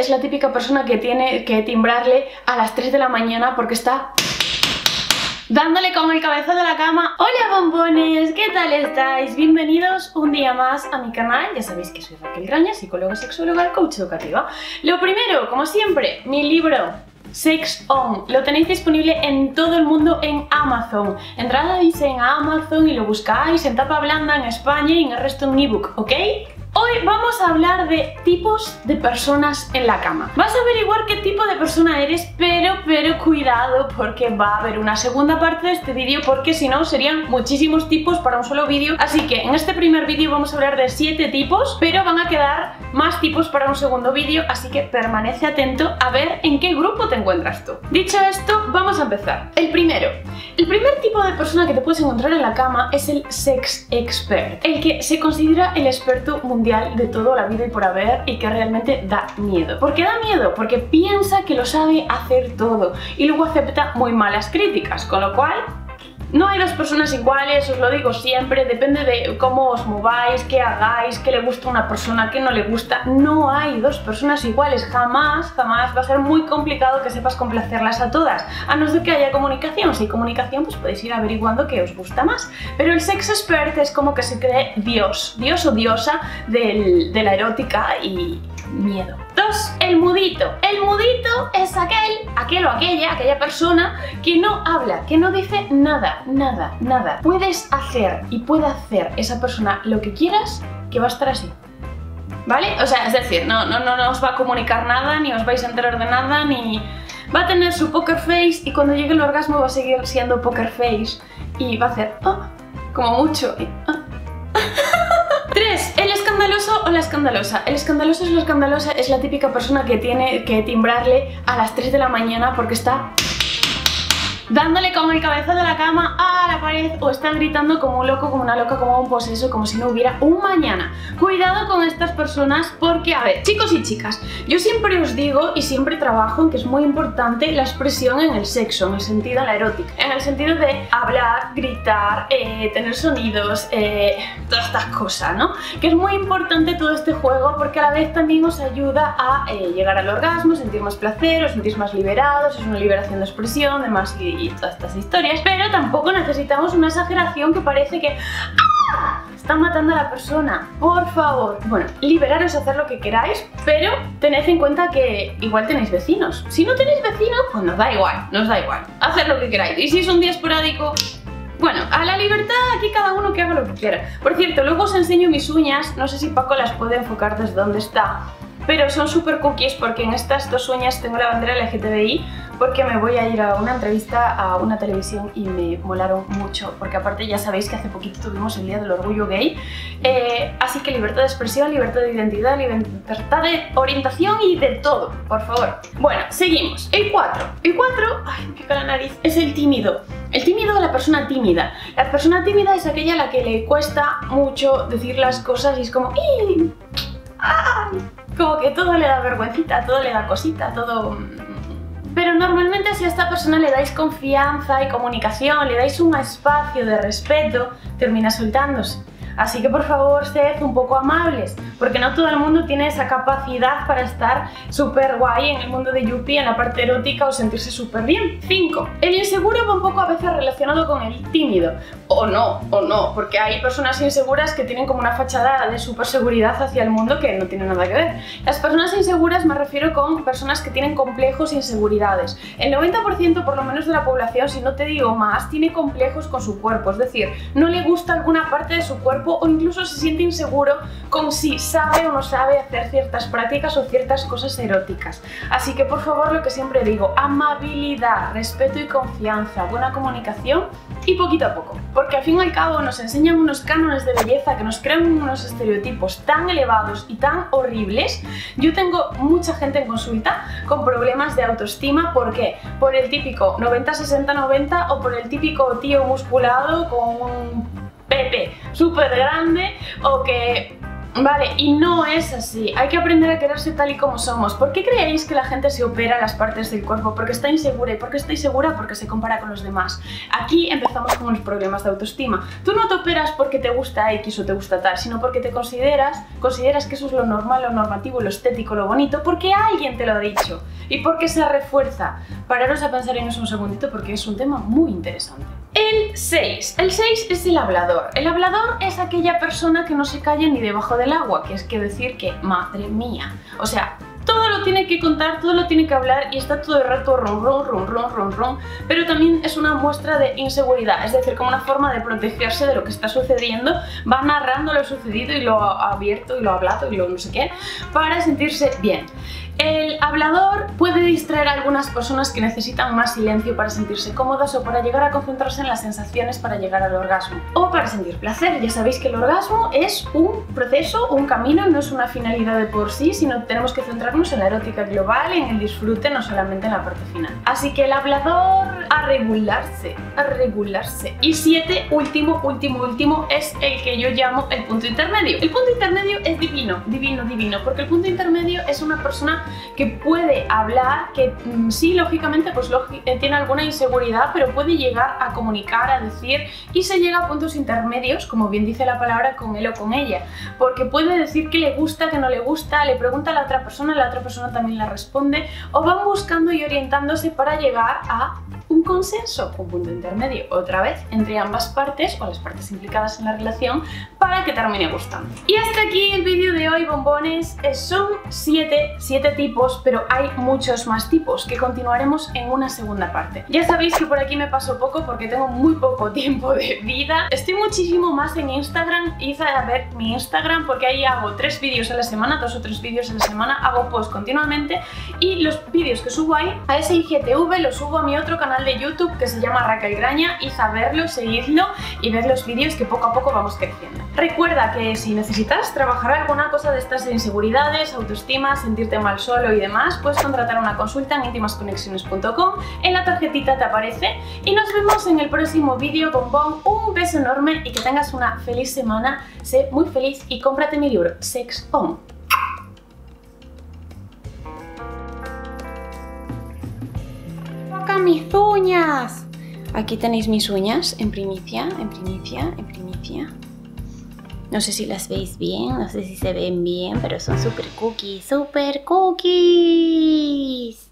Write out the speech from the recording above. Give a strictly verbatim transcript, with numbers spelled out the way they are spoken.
es la típica persona que tiene que timbrarle a las tres de la mañana porque está dándole con el cabezón de la cama. Hola bombones, ¿qué tal estáis? Bienvenidos un día más a mi canal. Ya sabéis que soy Raquel Graña, psicóloga, sexóloga, coach educativa. Lo primero, como siempre, mi libro Sex On, lo tenéis disponible en todo el mundo en Amazon. Entráis en Amazon y lo buscáis en tapa blanda en España y en el resto en ebook, ¿ok? Hoy vamos a hablar de tipos de personas en la cama. Vas a averiguar qué tipo de persona eres, pero, pero cuidado, porque va a haber una segunda parte de este vídeo, porque si no serían muchísimos tipos para un solo vídeo. Así que en este primer vídeo vamos a hablar de siete tipos, pero van a quedar más tipos para un segundo vídeo, así que permanece atento a ver en qué grupo te encuentras tú. Dicho esto, vamos a empezar. El primero. El primer tipo de persona que te puedes encontrar en la cama es el sex expert, el que se considera el experto mundial de todo la vida y por haber, y que realmente da miedo. ¿Por qué da miedo? Porque piensa que lo sabe hacer todo y luego acepta muy malas críticas, con lo cual no hay dos personas iguales, os lo digo siempre, depende de cómo os mováis, qué hagáis, qué le gusta a una persona, qué no le gusta. No hay dos personas iguales, jamás, jamás. Va a ser muy complicado que sepas complacerlas a todas, a no ser que haya comunicación. Si hay comunicación, pues podéis ir averiguando qué os gusta más. Pero el sex expert es como que se cree dios, dios o diosa del, de la erótica y miedo. Dos, el mudito. El mudito es aquel, aquel o aquella, aquella persona que no habla, que no dice nada, nada, nada. Puedes hacer y puede hacer esa persona lo que quieras, que va a estar así, ¿vale? O sea, es decir, no, no, no, no os va a comunicar nada, ni os vais a enterar de nada, ni... Va a tener su poker face y cuando llegue el orgasmo va a seguir siendo poker face y va a hacer, oh, como mucho, y, oh. Tres, el escandaloso o la escandalosa. El escandaloso o la escandalosa es la típica persona que tiene que timbrarle a las tres de la mañana porque está dándole con el cabezón de la cama a la pared o está gritando como un loco, como una loca, como un poseso, como si no hubiera un mañana. Cuidado con estas personas porque, a ver, chicos y chicas, yo siempre os digo y siempre trabajo en que es muy importante la expresión en el sexo, en el sentido de la erótica, en el sentido de hablar, gritar, eh, tener sonidos, eh, todas estas cosas, ¿no? Que es muy importante todo este juego porque a la vez también os ayuda a eh, llegar al orgasmo, sentir más placer, os sentís más liberados, es una liberación de expresión, demás y y todas estas historias, pero tampoco necesitamos una exageración que parece que ¡ah! Está matando a la persona. Por favor, bueno, liberaros, hacer lo que queráis, pero tened en cuenta que igual tenéis vecinos. Si no tenéis vecinos, pues nos da igual, nos da igual, hacer lo que queráis. Y si es un día esporádico, bueno, a la libertad, aquí cada uno que haga lo que quiera. Por cierto, luego os enseño mis uñas, no sé si Paco las puede enfocar desde donde está, pero son super cookies porque en estas dos uñas tengo la bandera L G T B I, porque me voy a ir a una entrevista a una televisión y me molaron mucho, porque aparte ya sabéis que hace poquito tuvimos el Día del Orgullo Gay, eh, así que libertad de expresión, libertad de identidad, libertad de orientación y de todo, por favor. Bueno, seguimos. El cuatro. El cuatro, ay, me pica la nariz, es el tímido. El tímido o la persona tímida. La persona tímida es aquella a la que le cuesta mucho decir las cosas y es como... ¡Ay! Como que todo le da vergüencita, todo le da cosita, todo... Pero normalmente si a esta persona le dais confianza y comunicación, le dais un espacio de respeto, termina soltándose. Así que por favor, sed un poco amables, porque no todo el mundo tiene esa capacidad para estar súper guay en el mundo de yuppie, en la parte erótica o sentirse súper bien. cinco. El inseguro va un poco a veces relacionado con el tímido. O no, o no, porque hay personas inseguras que tienen como una fachada de súper seguridad hacia el mundo que no tiene nada que ver. Las personas inseguras me refiero con personas que tienen complejos e inseguridades. El noventa por ciento por lo menos de la población, si no te digo más, tiene complejos con su cuerpo, es decir, no le gusta alguna parte de su cuerpo o incluso se siente inseguro con si sabe o no sabe hacer ciertas prácticas o ciertas cosas eróticas. Así que por favor, lo que siempre digo, amabilidad, respeto y confianza, buena comunicación y poquito a poco, porque al fin y al cabo nos enseñan unos cánones de belleza que nos crean unos estereotipos tan elevados y tan horribles. Yo tengo mucha gente en consulta con problemas de autoestima, ¿por qué? Por el típico noventa sesenta noventa o por el típico tío musculado con un pepe súper grande o que Vale, y no es así. Hay que aprender a quererse tal y como somos. ¿Por qué creéis que la gente se opera las partes del cuerpo? Porque está insegura. ¿Y por qué está insegura? Porque se compara con los demás. Aquí empezamos con los problemas de autoestima. Tú no te operas porque te gusta X o te gusta tal, sino porque te consideras, consideras que eso es lo normal, lo normativo, lo estético, lo bonito, porque alguien te lo ha dicho. Y porque se refuerza. Pararos a pensar en eso un segundito porque es un tema muy interesante. El seis. El seis es el hablador. El hablador es aquella persona que no se calla ni debajo del agua, que es que decir que, madre mía, o sea, todo lo tiene que contar, todo lo tiene que hablar y está todo el rato ron, ron, ron, ron, ron, ron, pero también es una muestra de inseguridad, es decir, como una forma de protegerse de lo que está sucediendo, va narrando lo sucedido y lo abierto y lo hablado y lo no sé qué, para sentirse bien. El hablador puede distraer a algunas personas que necesitan más silencio para sentirse cómodas o para llegar a concentrarse en las sensaciones para llegar al orgasmo o para sentir placer. Ya sabéis que el orgasmo es un proceso, un camino, no es una finalidad de por sí, sino que tenemos que centrarnos en la erótica global, en el disfrute, no solamente en la parte final. Así que el hablador, a regularse, a regularse. Y siete, último, último, último, es el que yo llamo el punto intermedio. El punto intermedio es divino, divino, divino, porque el punto intermedio es una persona que puede hablar, que sí, lógicamente, pues tiene alguna inseguridad, pero puede llegar a comunicar, a decir, y se llega a puntos intermedios, como bien dice la palabra, con él o con ella, porque puede decir que le gusta, que no le gusta, le pregunta a la otra persona, la otra persona también la responde, o van buscando y orientándose para llegar a un consenso, un punto intermedio, otra vez, entre ambas partes o las partes implicadas en la relación, para que termine gustando. Y hasta aquí el vídeo de hoy, bombones. Son siete, siete tipos, pero hay muchos más tipos que continuaremos en una segunda parte. Ya sabéis que por aquí me paso poco porque tengo muy poco tiempo de vida. Estoy muchísimo más en Instagram, id a ver mi Instagram porque ahí hago tres vídeos a la semana, dos o tres vídeos a la semana, hago posts continuamente y los vídeos que subo ahí a ese I G T V los subo a mi otro canal de YouTube que se llama Raquel Graña, y saberlo, seguidlo y ver los vídeos que poco a poco vamos creciendo. Recuerda que si necesitas trabajar alguna cosa de estas inseguridades, autoestima, sentirte mal solo y demás, puedes contratar una consulta en íntimas conexiones punto com, en la tarjetita te aparece y nos vemos en el próximo vídeo, bombón. Un beso enorme y que tengas una feliz semana, sé muy feliz y cómprate mi libro Sex On. ¡Mis uñas! Aquí tenéis mis uñas en primicia, en primicia, en primicia. No sé si las veis bien, no sé si se ven bien, pero son super cookies, super cookies.